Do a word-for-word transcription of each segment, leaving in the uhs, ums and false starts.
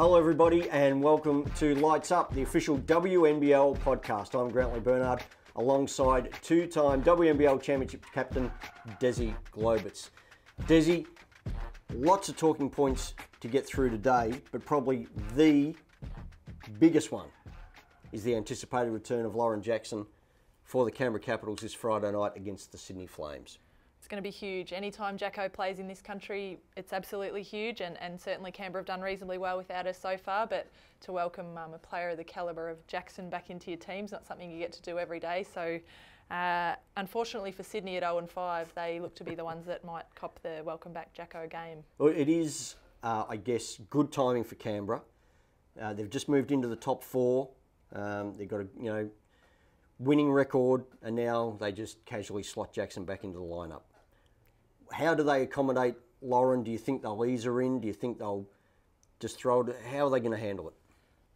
Hello everybody and welcome to Lights Up, the official W N B L podcast. I'm Grantley Bernard alongside two-time W N B L Championship captain Desi Glaubitz. Desi, lots of talking points to get through today, but probably the biggest one is the anticipated return of Lauren Jackson for the Canberra Capitals this Friday night against the Sydney Flames. It's going to be huge. Anytime Jacko plays in this country, it's absolutely huge, and, and certainly Canberra have done reasonably well without her so far, but to welcome um, a player of the calibre of Jackson back into your team is not something you get to do every day. So uh, unfortunately for Sydney at oh and five, they look to be the ones that might cop the welcome back Jacko game. Well, it is, uh, I guess, good timing for Canberra. Uh, they've just moved into the top four. Um, they've got a, you know, winning record, and now they just casually slot Jackson back into the lineup. How do they accommodate Lauren? Do you think they'll ease her in? Do you think they'll just throw it? How are they going to handle it?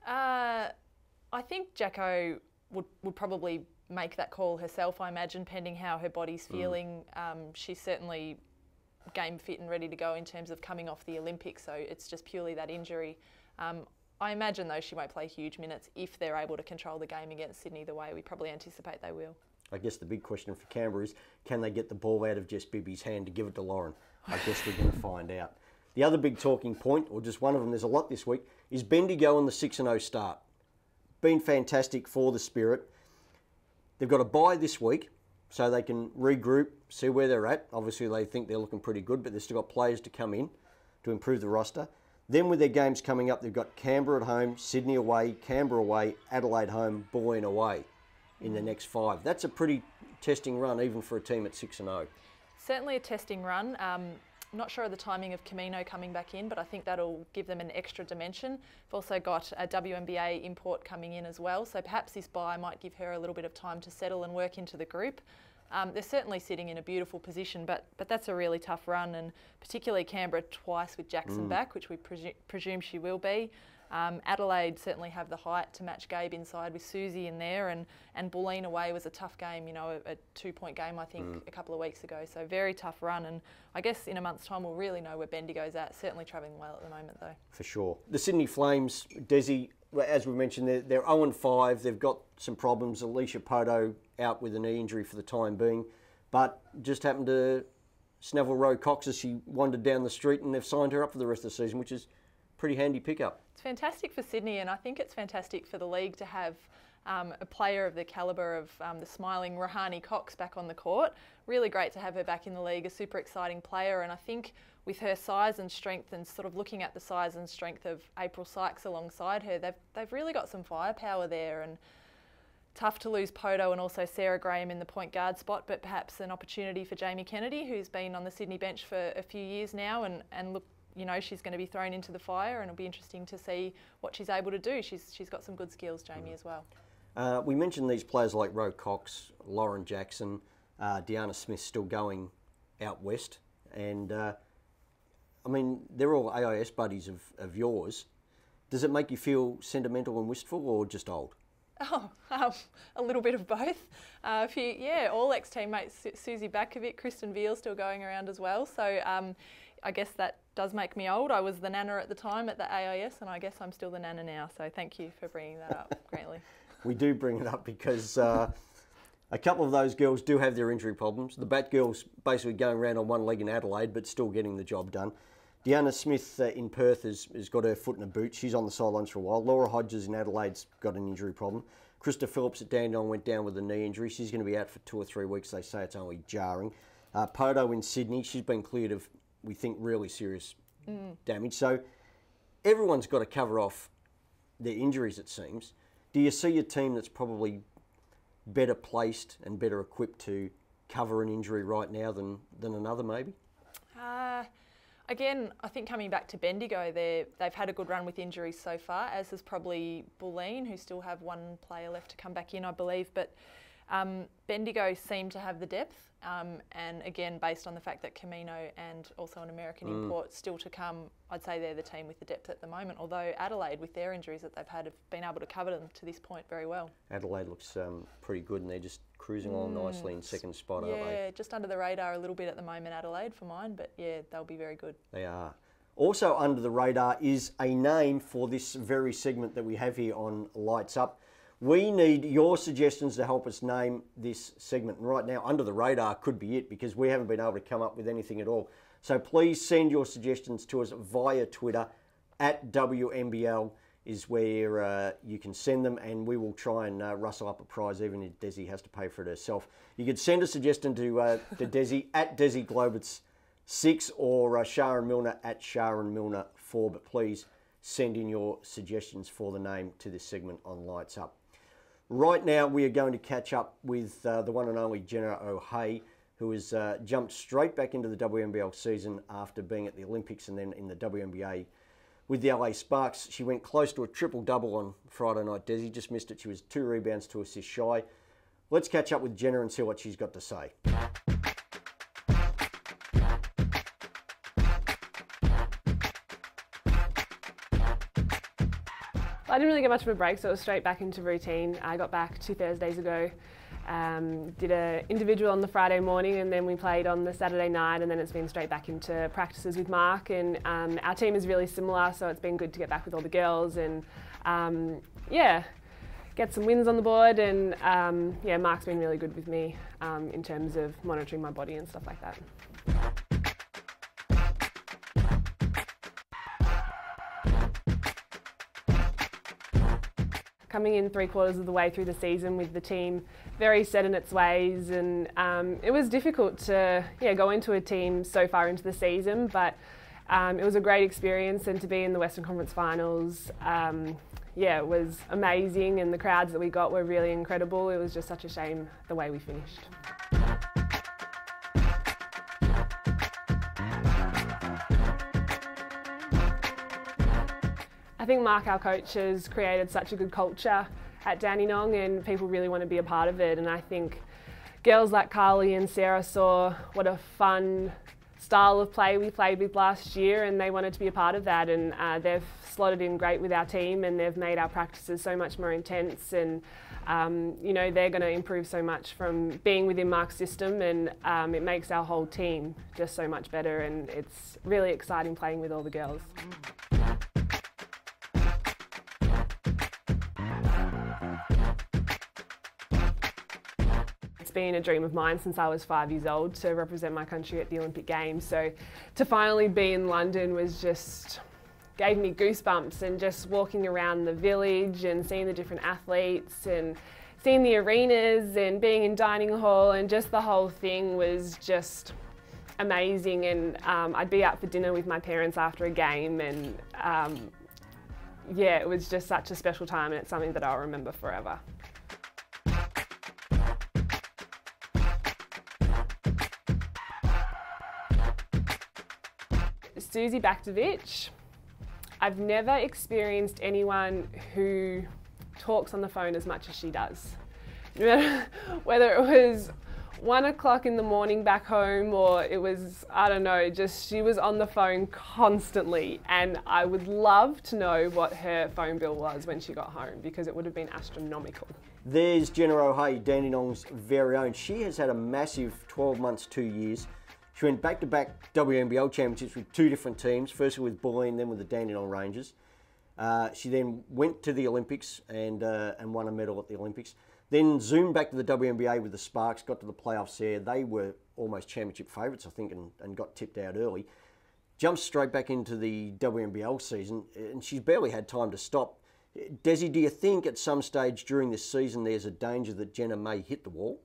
Uh, I think Jacko would, would probably make that call herself, I imagine, pending how her body's feeling. Mm. Um, she's certainly game fit and ready to go in terms of coming off the Olympics, so it's just purely that injury. Um, I imagine, though, she won't play huge minutes if they're able to control the game against Sydney the way we probably anticipate they will. I guess the big question for Canberra is, can they get the ball out of Jess Bibby's hand to give it to Lauren? I guess we're going to find out. The other big talking point, or just one of them, there's a lot this week, is Bendigo and the six and oh start. Been fantastic for the Spirit. They've got a bye this week, so they can regroup, see where they're at. Obviously, they think they're looking pretty good, but they've still got players to come in to improve the roster. Then with their games coming up, they've got Canberra at home, Sydney away, Canberra away, Adelaide home, Bulleen away in the next five. That's a pretty testing run, even for a team at six and oh. Certainly a testing run. Um, not sure of the timing of Camino coming back in, but I think that'll give them an extra dimension. We've also got a W N B A import coming in as well, so perhaps this bye might give her a little bit of time to settle and work into the group. Um, they're certainly sitting in a beautiful position, but but that's a really tough run, and particularly Canberra twice with Jackson mm. back, which we presu presume she will be. Um, Adelaide certainly have the height to match Gabe inside with Susie in there, and, and Bulleen away was a tough game, you know, a, a two-point game, I think, mm. a couple of weeks ago. So very tough run, and I guess in a month's time we'll really know where Bendigo's at. Certainly travelling well at the moment, though. For sure. The Sydney Flames, Desi, as we mentioned, they're, they're oh and five. They've got some problems. Alicia Poto out with a knee injury for the time being, but just happened to snavel Rohanee Cox as she wandered down the street, and they've signed her up for the rest of the season, which is a pretty handy pickup. It's fantastic for Sydney, and I think it's fantastic for the league to have um, a player of the calibre of um, the smiling Rohanee Cox back on the court. Really great to have her back in the league, a super exciting player, and I think with her size and strength, and sort of looking at the size and strength of April Sykes alongside her, they've, they've really got some firepower there, and tough to lose Poto and also Sarah Graham in the point guard spot, but perhaps an opportunity for Jamie Kennedy, who's been on the Sydney bench for a few years now, and, and look, you know, she's going to be thrown into the fire, and it'll be interesting to see what she's able to do. She's, she's got some good skills, Jamie, mm. as well. Uh, we mentioned these players like Rohanee Cox, Lauren Jackson, uh, Deanna Smith still going out west, and uh, I mean, they're all A I S buddies of, of yours. Does it make you feel sentimental and wistful, or just old? Oh, um, a little bit of both. Uh, if you, yeah, all ex-teammates, Susie Batkovic, Kristen Veal still going around as well. So um, I guess that does make me old. I was the nana at the time at the A I S, and I guess I'm still the nana now. So thank you for bringing that up, Grantley. We do bring it up because uh, a couple of those girls do have their injury problems. The Bat girls basically going around on one leg in Adelaide, but still getting the job done. Deanna Smith uh, in Perth has, has got her foot in a boot. She's on the sidelines for a while. Laura Hodges in Adelaide's got an injury problem. Krista Phillips at Dandenong went down with a knee injury. She's going to be out for two or three weeks. They say it's only jarring. Uh, Poto in Sydney, she's been cleared of, we think, really serious mm. damage. So everyone's got to cover off their injuries, it seems. Do you see a team that's probably better placed and better equipped to cover an injury right now than, than another, maybe? Uh... Again, I think coming back to Bendigo, they've had a good run with injuries so far, as is probably Bulleen, who still have one player left to come back in, I believe. But um, Bendigo seem to have the depth, um, and again, based on the fact that Camino and also an American mm. import still to come, I'd say they're the team with the depth at the moment, although Adelaide, with their injuries that they've had, have been able to cover them to this point very well. Adelaide looks um, pretty good, and they're just cruising along mm. nicely in second spot, yeah, aren't they? Yeah, just under the radar a little bit at the moment, Adelaide, for mine, but yeah, they'll be very good. They are. Also under the radar is a name for this very segment that we have here on Lights Up. We need your suggestions to help us name this segment. And right now, Under the Radar could be it, because we haven't been able to come up with anything at all. So please send your suggestions to us via Twitter. At W N B L is where uh, you can send them, and we will try and uh, rustle up a prize, even if Desi has to pay for it herself. You could send a suggestion to, uh, to Desi at Desi Glaubitz six or uh, Sharon Milner at Sharon Milner four. But please send in your suggestions for the name to this segment on Lights Up. Right now, we are going to catch up with uh, the one and only Jenna O'Haye, who has uh, jumped straight back into the W N B L season after being at the Olympics and then in the W N B A with the L A Sparks. She went close to a triple-double on Friday night. Desi just missed it. She was two rebounds, two assists shy. Let's catch up with Jenna and see what she's got to say. I didn't really get much of a break, so it was straight back into routine. I got back two Thursdays ago, um, did an individual on the Friday morning, and then we played on the Saturday night, and then it's been straight back into practices with Mark. And um, our team is really similar, so it's been good to get back with all the girls and um, yeah, get some wins on the board. And um, yeah, Mark's been really good with me um, in terms of monitoring my body and stuff like that. Coming in three quarters of the way through the season with the team very set in its ways, and um, it was difficult to yeah, go into a team so far into the season, but um, it was a great experience, and to be in the Western Conference Finals um, yeah, it was amazing, and the crowds that we got were really incredible. It was just such a shame the way we finished. I think Mark, our coach, has created such a good culture at Dandenong, and people really want to be a part of it. And I think girls like Carly and Sarah saw what a fun style of play we played with last year, and they wanted to be a part of that. And uh, they've slotted in great with our team, and they've made our practices so much more intense. And um, you know, they're going to improve so much from being within Mark's system, and um, it makes our whole team just so much better. And it's really exciting playing with all the girls. Been a dream of mine since I was five years old to represent my country at the Olympic Games, so to finally be in London was just gave me goosebumps, and just walking around the village and seeing the different athletes and seeing the arenas and being in dining hall, and just the whole thing was just amazing. And um, I'd be out for dinner with my parents after a game, and um, yeah, it was just such a special time, and it's something that I'll remember forever. Susie Batkovic. I've never experienced anyone who talks on the phone as much as she does. Whether it was one o'clock in the morning back home, or it was, I don't know, just she was on the phone constantly, and I would love to know what her phone bill was when she got home, because it would have been astronomical. There's Jenna O'Haye, Dandenong's very own. She has had a massive twelve months, two years. She went back-to-back W N B L championships with two different teams, first with Bulleen, then with the Dandenong Rangers. Uh, she then went to the Olympics and, uh, and won a medal at the Olympics. Then zoomed back to the W N B A with the Sparks, got to the playoffs there. They were almost championship favourites, I think, and, and got tipped out early. Jumped straight back into the W N B L season, and she's barely had time to stop. Desi, do you think at some stage during this season there's a danger that Jenna may hit the wall?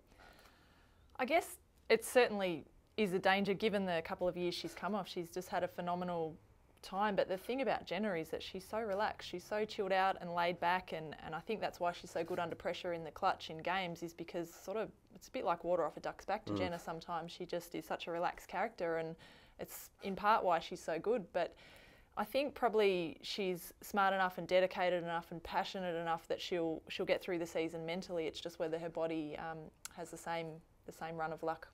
I guess it's certainly is a danger given the couple of years she's come off. She's just had a phenomenal time, but the thing about Jenna is that she's so relaxed. She's so chilled out and laid back, and, and I think that's why she's so good under pressure in the clutch in games, is because sort of it's a bit like water off a duck's back to mm. Jenna sometimes. She just is such a relaxed character, and it's in part why she's so good. But I think probably she's smart enough and dedicated enough and passionate enough that she'll she'll get through the season mentally. It's just whether her body um, has the same the same run of luck.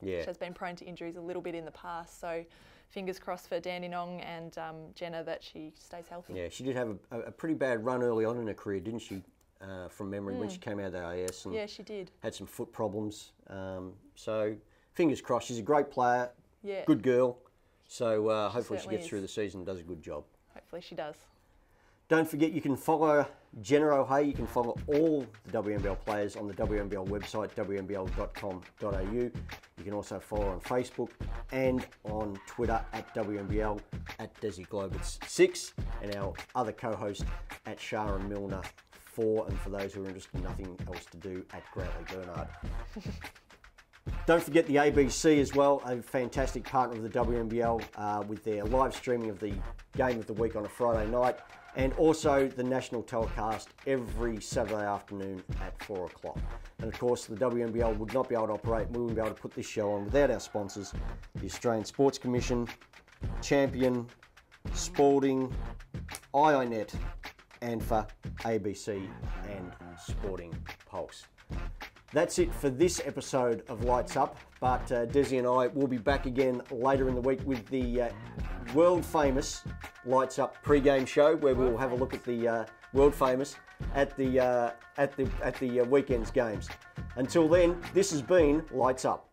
Yeah. She has been prone to injuries a little bit in the past, so fingers crossed for Dandenong and um, Jenna that she stays healthy. Yeah, she did have a, a pretty bad run early on in her career, didn't she, uh, from memory, mm. when she came out of the A I S. And yeah, she did. Had some foot problems, um, so fingers crossed. She's a great player, yeah. Good girl, So uh, hopefully she gets is. through the season and does a good job. Hopefully she does. Don't forget you can follow Jenna O'Haye. You can follow all the W N B L players on the W N B L website, w n b l dot com dot a u. You can also follow on Facebook and on Twitter at W N B L, at Desi Glaubitz six, and our other co-host at Sharon Milner four, and for those who are interested in nothing else to do, at Grantley Bernard. Don't forget the A B C as well, a fantastic partner of the W N B L uh, with their live streaming of the game of the week on a Friday night, and also the national telecast every Saturday afternoon at four o'clock. And of course, the W N B L would not be able to operate, we wouldn't be able to put this show on without our sponsors, the Australian Sports Commission, Champion, Sporting, I I net, ANFA, A B C, and Sporting Pulse. That's it for this episode of Lights Up, but uh, Desi and I will be back again later in the week with the uh, world-famous Lights Up pre-game show, where we'll have a look at the uh, world-famous at the uh, at the at the uh, weekend's games. Until then, this has been Lights Up.